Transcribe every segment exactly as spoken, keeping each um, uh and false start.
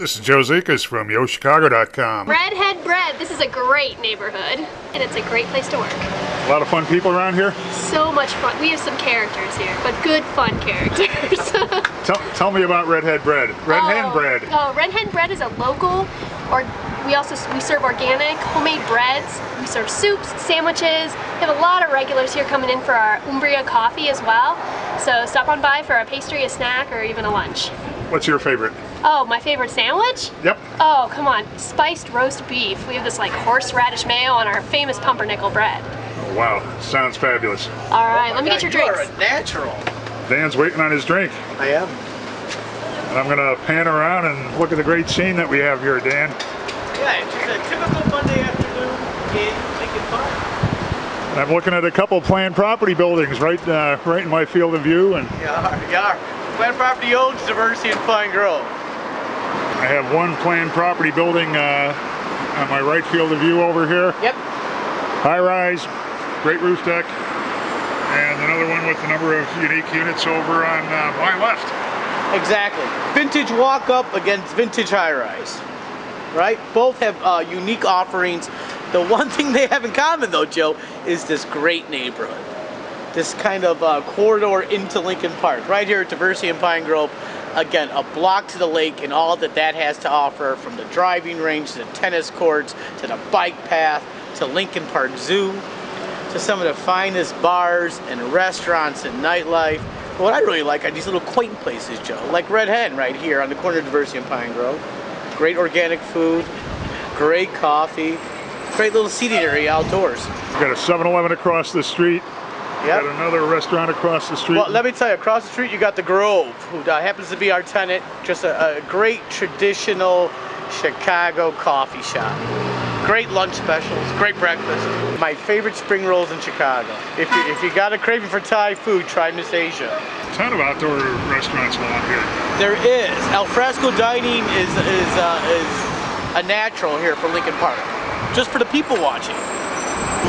This is Joe Zekas from Yo Chicago dot com. Red Hen Bread. This is a great neighborhood, and it's a great place to work. A lot of fun people around here? So much fun. We have some characters here, but good fun characters. tell, tell me about Red Hen Bread. Red oh, Hen Bread. Oh, Red Hen Bread is a local, or we also we serve organic, homemade breads. We serve soups, sandwiches. We have a lot of regulars here coming in for our Umbria coffee as well. So stop on by for a pastry, a snack, or even a lunch. What's your favorite? Oh, my favorite sandwich? Yep. Oh, come on. Spiced roast beef. We have this like horseradish mayo on our famous pumpernickel bread. Oh, wow. Sounds fabulous. All right, oh let me God, get your drinks. You are a natural. Dan's waiting on his drink. I am. And I'm going to pan around and look at the great scene that we have here, Dan. Yeah, it's just a typical Monday afternoon in Lincoln Park. And I'm looking at a couple Planned Property buildings right uh, right in my field of view. And yeah, yeah. Planned Property owns Diversey in Pine Grove. I have one Planned Property building uh, on my right field of view over here. Yep. High rise, great roof deck, and another one with a number of unique units over on uh, my left. Exactly. Vintage walk up against vintage high rise, right? Both have uh, unique offerings. The one thing they have in common though, Joe, is this great neighborhood. This kind of uh, corridor into Lincoln Park, right here at Diversey and Pine Grove. Again, a block to the lake and all that that has to offer, from the driving range to the tennis courts to the bike path to Lincoln Park Zoo to some of the finest bars and restaurants and nightlife. But what I really like are these little quaint places, Joe, like Red Hen right here on the corner of Diversey and Pine Grove. Great organic food, great coffee, great little seating area outdoors. We've got a seven eleven across the street. Yep. Got another restaurant across the street. Well, let me tell you, across the street you got The Grove, who uh, happens to be our tenant. Just a, a great traditional Chicago coffee shop. Great lunch specials, great breakfast. My favorite spring rolls in Chicago. If you, if you got a craving for Thai food, try Miss Asia. A ton of outdoor restaurants along here. There is. Al fresco dining is, is, uh, is a natural here for Lincoln Park. Just for the people watching.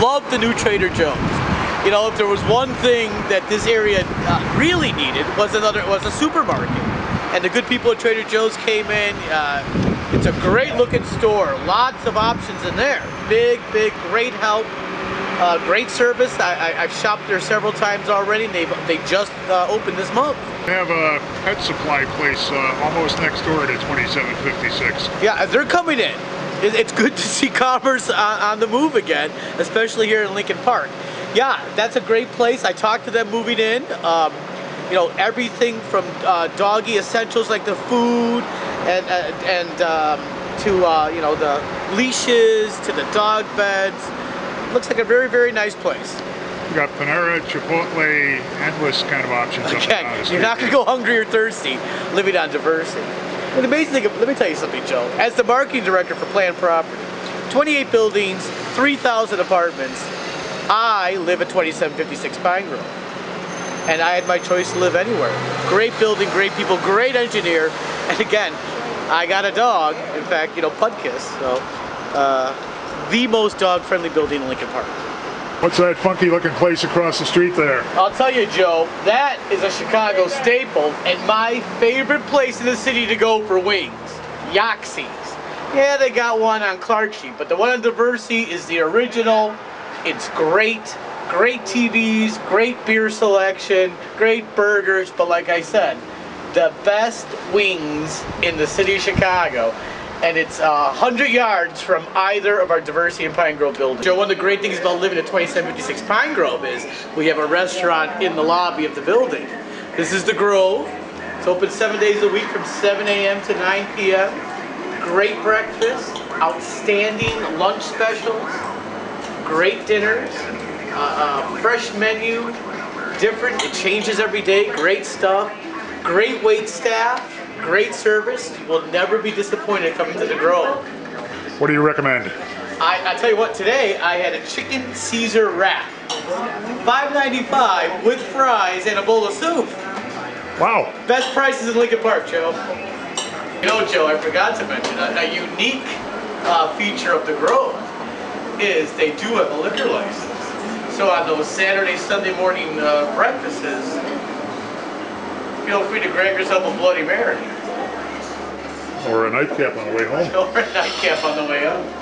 Love the new Trader Joe's. You know, if there was one thing that this area uh, really needed was another, was a supermarket. And the good people at Trader Joe's came in. Uh, it's a great looking store. Lots of options in there. Big, big, great help. Uh, great service. I, I, I've shopped there several times already. They they just uh, opened this month. They have a pet supply place uh, almost next door to twenty-seven fifty-six. Yeah, they're coming in. It, it's good to see commerce on, on the move again, especially here in Lincoln Park. Yeah, that's a great place. I talked to them moving in. Um, you know, everything from uh, doggy essentials like the food and and, and um, to uh, you know, the leashes to the dog beds. Looks like a very very nice place. You got Panera, Chipotle, endless kind of options. Okay, you're not gonna go hungry or thirsty living on Diversey. And the amazing thing, let me tell you something, Joe. As the marketing director for Planned Property, twenty-eight buildings, three thousand apartments. I live at twenty-seven fifty-six Pine Grove, and I had my choice to live anywhere. Great building, great people, great engineer, and again, I got a dog. In fact, you know, Pudkiss, so uh, the most dog-friendly building in Lincoln Park. What's that funky-looking place across the street there? I'll tell you, Joe, that is a Chicago staple, and my favorite place in the city to go for wings, Yoxie's. Yeah, they got one on Clark Sheep, but the one on Diversey is the original. It's great, great T Vs, great beer selection, great burgers, but like I said, the best wings in the city of Chicago, and it's uh, one hundred yards from either of our Diversey and Pine Grove buildings. Joe, one of the great things about living at twenty-seven fifty-six Pine Grove is we have a restaurant in the lobby of the building. This is The Grove. It's open seven days a week from seven A M to nine P M Great breakfast, outstanding lunch specials. Great dinners, uh, uh, fresh menu, different, it changes every day, great stuff, great wait staff, great service. You will never be disappointed coming to The Grove. What do you recommend? I, I tell you what, today I had a chicken Caesar wrap, five ninety-five with fries and a bowl of soup. Wow. Best prices in Lincoln Park, Joe. You know, Joe, I forgot to mention a, a unique uh, feature of The Grove. Is they do have a liquor license. So on those Saturday, Sunday morning uh, breakfasts, feel free to grab yourself a Bloody Mary. Or a nightcap on the way home. Or a nightcap on the way up.